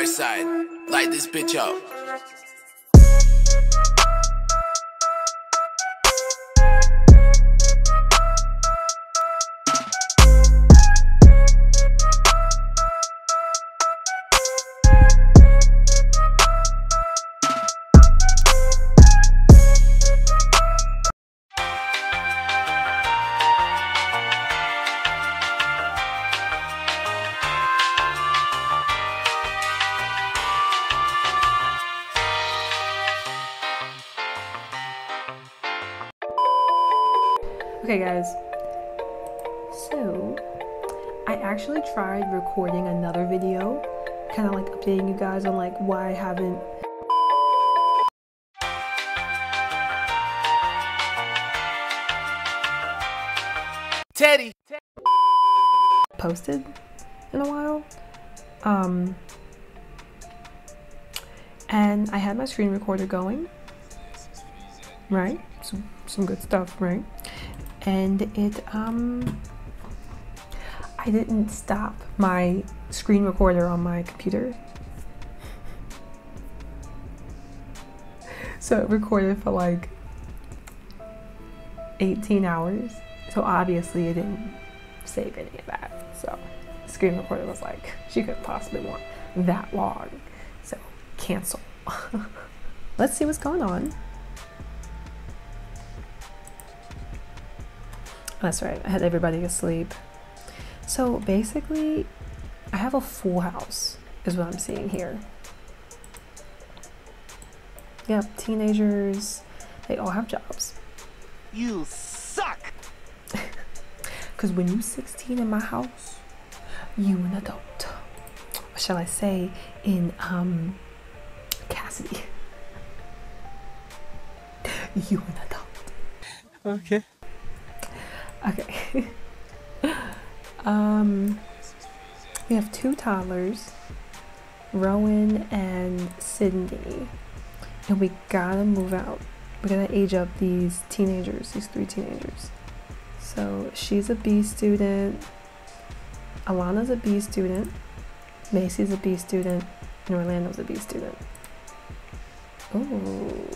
Dark side, light this bitch up. Okay guys, so I actually tried recording another video, kind of like updating you guys on like why I haven't. Teddy posted in a while, and I had my screen recorder going, right? Some good stuff, right? And it, I didn't stop my screen recorder on my computer. So it recorded for like 18 hours. So obviously it didn't save any of that. So the screen recorder was like, she couldn't possibly want that long. So cancel. Let's see what's going on. That's right, I had everybody asleep. So basically, I have a full house, is what I'm seeing here. Yep, teenagers, they all have jobs. You suck! Because when you're 16 in my house, you an adult. Or shall I say, in Cassidy. You an adult. Okay. Okay. We have two toddlers, Rowan and Sydney, and we gotta move out. We gotta age up these teenagers, these three teenagers. So she's a B student, Alana's a B student, Macy's a B student, and Orlando's a B student. Ooh,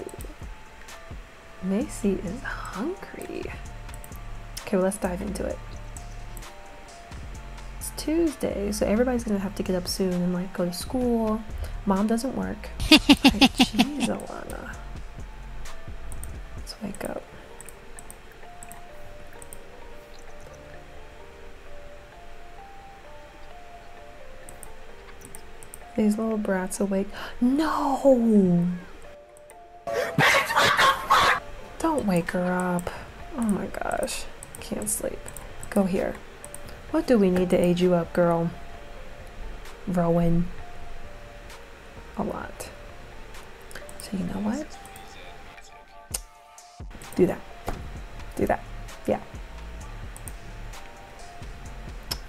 Macy is hungry. Okay, well, let's dive into it. It's Tuesday, so everybody's gonna have to get up soon and like go to school. Mom doesn't work. Like, jeez, Alana. Let's wake up. These little brats awake. No! Don't wake her up. Oh my gosh. Can't sleep. Go here. What do we need to age you up, girl? Rowan. A lot. So you know what? Do that. Do that. Yeah.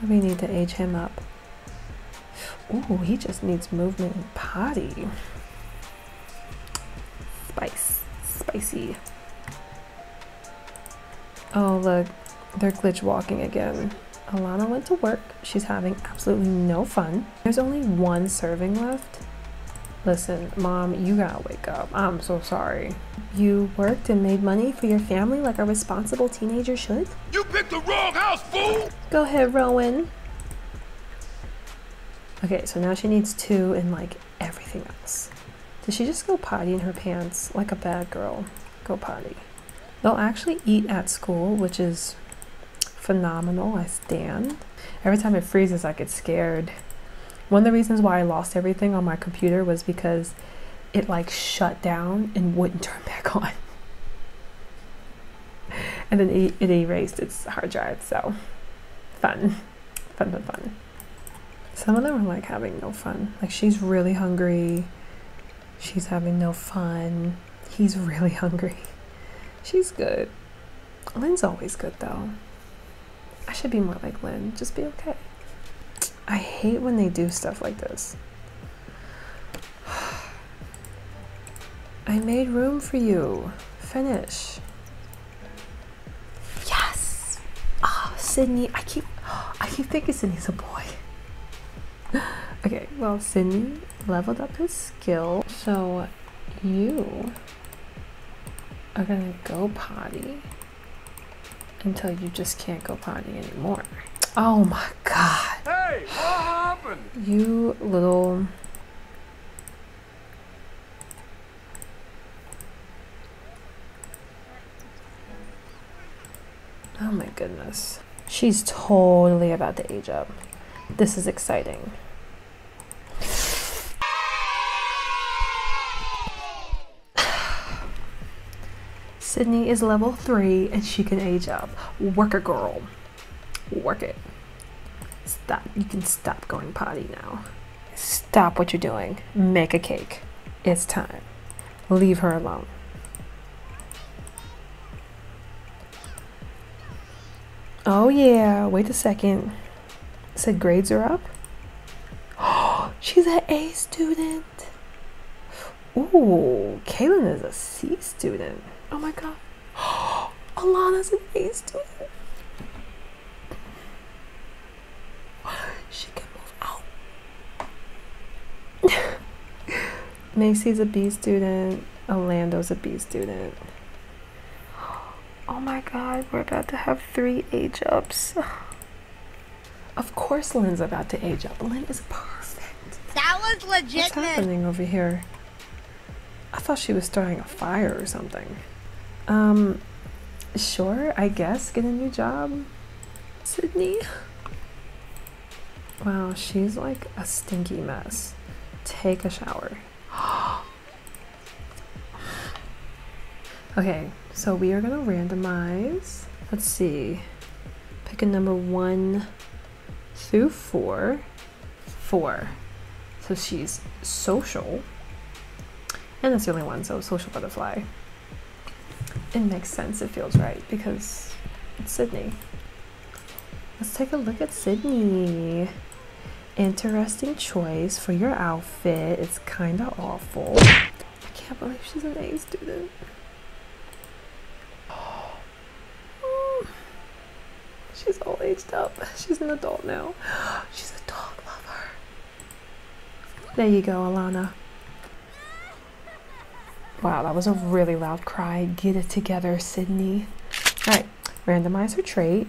We need to age him up. Ooh, he just needs movement and potty. Spice. Spicy. Oh look. They're glitch walking again. Alana went to work. She's having absolutely no fun. There's only one serving left. Listen, Mom, you gotta wake up. I'm so sorry. You worked and made money for your family like a responsible teenager should? You picked the wrong house, fool! Go ahead, Rowan. Okay, so now she needs two and like everything else. Did she just go potty in her pants? Like a bad girl. Go potty. They'll actually eat at school, which is phenomenal. I stand. Every time it freezes, I get scared. One of the reasons why I lost everything on my computer was because it like shut down and wouldn't turn back on. And then it erased its hard drive, so fun. Fun, fun, fun. Some of them are like having no fun. Like she's really hungry. She's having no fun. He's really hungry. She's good. Lynn's always good though. I should be more like Lynn. Just be okay. I hate when they do stuff like this. I made room for you. Finish. Yes. Oh, Sydney. I keep thinking Sydney's a boy. Okay, well, Sydney leveled up his skill. So you are gonna go potty until you just can't go potty anymore. Oh my god. Hey, what happened? You little... Oh my goodness. She's totally about to age up. This is exciting. Sydney is level 3 and she can age up. Work it, girl. Work it. Stop. You can stop going potty now. Stop what you're doing. Make a cake. It's time. Leave her alone. Oh yeah, wait a second. It said grades are up. Oh, she's an A student. Ooh, Kaylin is a C student. Oh my god. Oh, Alana's an A student. She can move out. Macy's a B student. Orlando's a B student. Oh my god, we're about to have 3 age ups. Of course Lynn's about to age up. Lynn is perfect. That was legit. What's happening over here? I thought she was starting a fire or something. Sure, I guess. Get a new job, Sydney. Wow, she's like a stinky mess. Take a shower. Okay, so we are gonna randomize. Let's see. Pick a number 1 through 4. 4. So she's social. And that's the only one, so social butterfly. It makes sense, it feels right, because it's Sydney. Let's take a look at Sydney. Interesting choice for your outfit. It's kind of awful. I can't believe she's an A student. Oh, she's all aged up. She's an adult now. She's a dog lover. There you go, Alana. Wow, that was a really loud cry. Get it together, Sydney. All right, randomize her trait.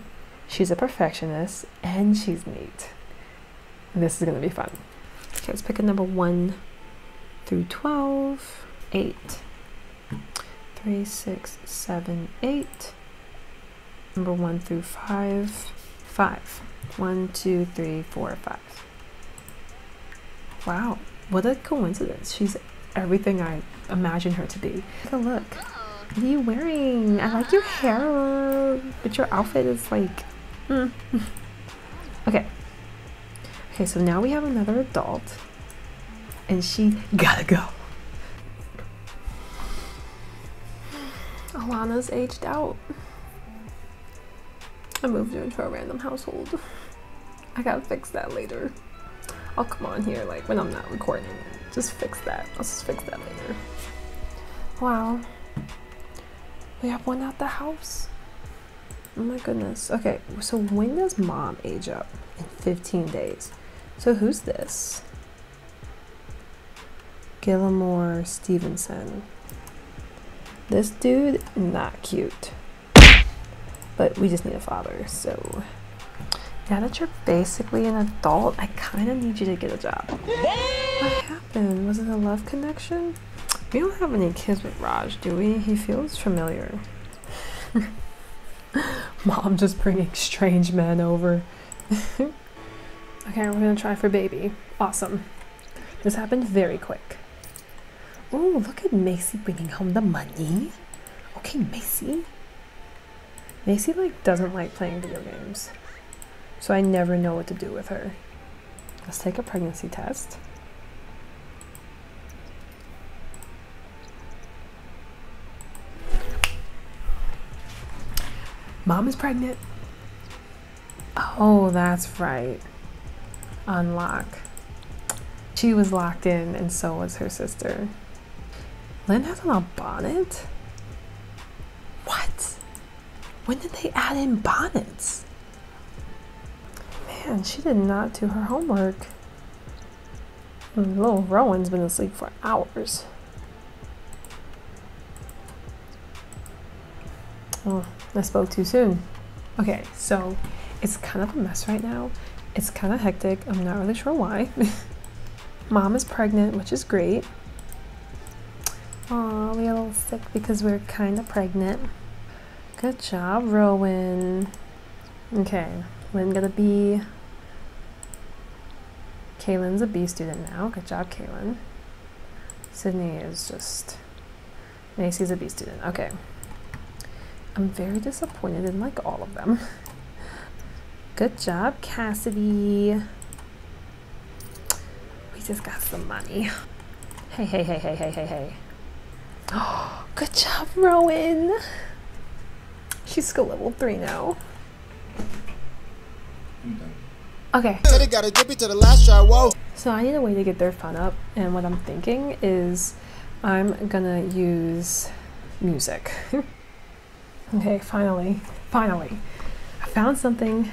She's a perfectionist and she's neat. This is gonna be fun. Okay, let's pick a number 1 through 12. 8. 3, 6, 7, 8. Number 1 through 5. 5. 1, 2, 3, 4, 5. Wow, what a coincidence. She's everything I imagine her to be. Take a look. What are you wearing? I like your hair, but your outfit is like... Okay. Okay, so now we have another adult, and she gotta go. Alana's aged out. I moved her into a random household. I gotta fix that later. I'll come on here like when I'm not recording. Just fix that. I'll just fix that later. Wow. We have one at the house. Oh my goodness. Okay, so when does mom age up? In 15 days. So who's this? Gillimore Stevenson. This dude, not cute. But we just need a father, so... Now that you're basically an adult, I kind of need you to get a job. What happened? Was it a love connection? We don't have any kids with Raj, do we? He feels familiar. Mom just bringing strange men over. Okay, we're gonna try for baby. Awesome. This happened very quick. Oh, look at Macy bringing home the money. Okay, Macy. Macy like doesn't like playing video games. So I never know what to do with her. Let's take a pregnancy test. Mom is pregnant. Oh, that's right. Unlock. She was locked in and so was her sister. Lynn has on a bonnet? What? When did they add in bonnets? Man, she did not do her homework. Little Rowan's been asleep for hours. Oh, I spoke too soon. Okay, so it's kind of a mess right now. It's kind of hectic. I'm not really sure why. Mom is pregnant, which is great. Aw, we are a little sick because we're kind of pregnant. Good job, Rowan. Okay, Lynn got a B. Kaylin's a B student now. Good job, Kaylin. Sydney is just... Macy's a B student. Okay. I'm very disappointed in, like, all of them. Good job, Cassidy. We just got some money. Hey, hey, hey, hey, hey, hey, hey. Oh, good job, Rowan. She's skill level 3 now. I'm done. Okay. So I need a way to get their fun up, and what I'm thinking is I'm gonna use music. Okay, finally. I found something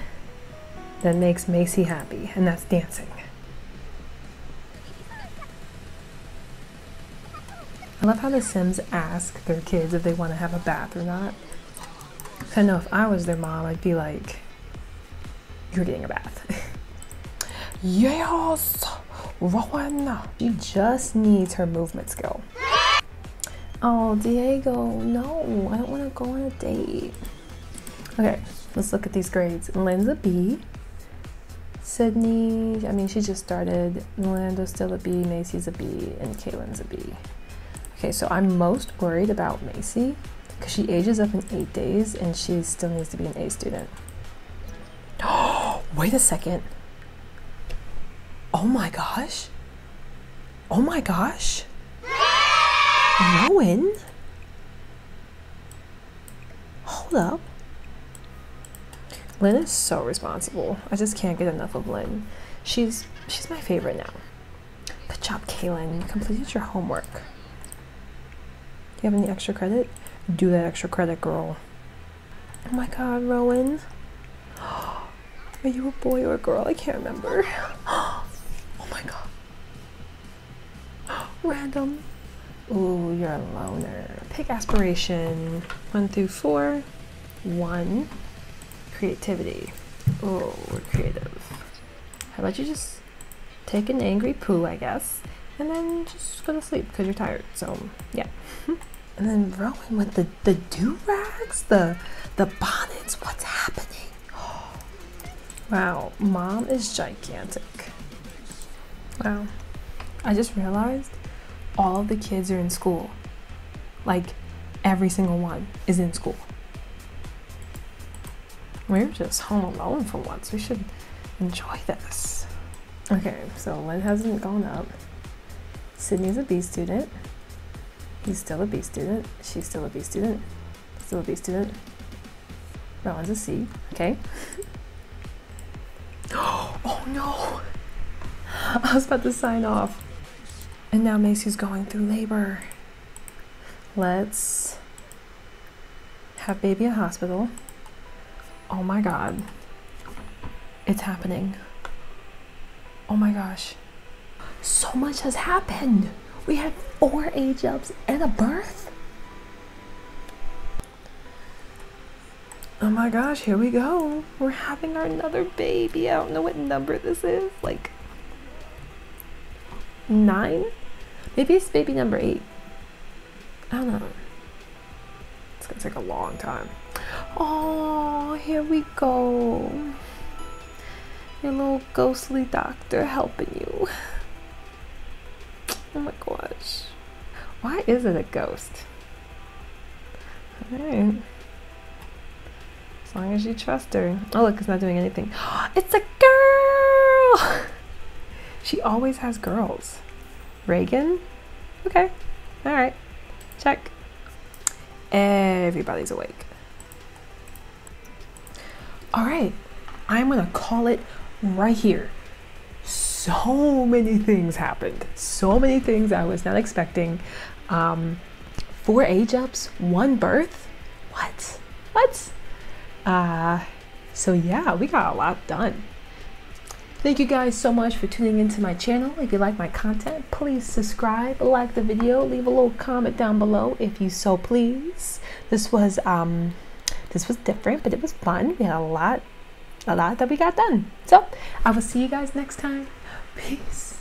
that makes Macy happy, and that's dancing. I love how the Sims ask their kids if they want to have a bath or not. I know if I was their mom, I'd be like, you're getting a bath. Yes! Rowan! She just needs her movement skill. Oh, Diego, no, I don't want to go on a date. Okay, let's look at these grades. Lynn's a B. Sydney, I mean, she just started. Miranda's still a B, Macy's a B, and Kaylin's a B. Okay, so I'm most worried about Macy because she ages up in 8 days and she still needs to be an A student. Wait a second. Oh my gosh. Oh my gosh. Rowan? Hold up. Lynn is so responsible. I just can't get enough of Lynn. She's my favorite now. Good job, Kaylin. You completed your homework. Do you have any extra credit? Do that extra credit, girl. Oh my god, Rowan. Are you a boy or a girl? I can't remember. Oh my god. Random. Ooh, you're a loner. Pick aspiration. 1 through 4. 1. Creativity. Oh, we're creative. How about you just take an angry poo, I guess, and then just go to sleep because you're tired. So, yeah. And then Rowan with the do-rags, the bonnets. What's happening? Wow, Mom is gigantic. Wow. I just realized all of the kids are in school. Like, every single one is in school. We're just home alone for once. We should enjoy this. Okay, so Lynn hasn't gone up. Sydney's a B student. He's still a B student. She's still a B student. Still a B student. Rowan's a C. Okay. Oh no! I was about to sign off. And now Macy's going through labor. Let's have baby at hospital. Oh my god. It's happening. Oh my gosh. So much has happened. We had 4 age ups and a birth. Oh my gosh, here we go. We're having our another baby. I don't know what number this is. Like 9? Maybe it's baby number 8. I don't know. It's gonna take a long time. Oh, here we go. Your little ghostly doctor helping you. Oh my gosh. Why is it a ghost? All right. As long as you trust her. Oh look, it's not doing anything. It's a girl! She always has girls. Reagan? Okay. Alright. Check. Everybody's awake. Alright. I'm gonna call it right here. So many things happened. So many things I was not expecting. 4 age ups, 1 birth. What? What? So yeah, we got a lot done. Thank you guys so much for tuning into my channel. If you like my content, please subscribe, like the video, leave a little comment down below if you so please. This was different, but it was fun. We had a lot that we got done. So I will see you guys next time. Peace.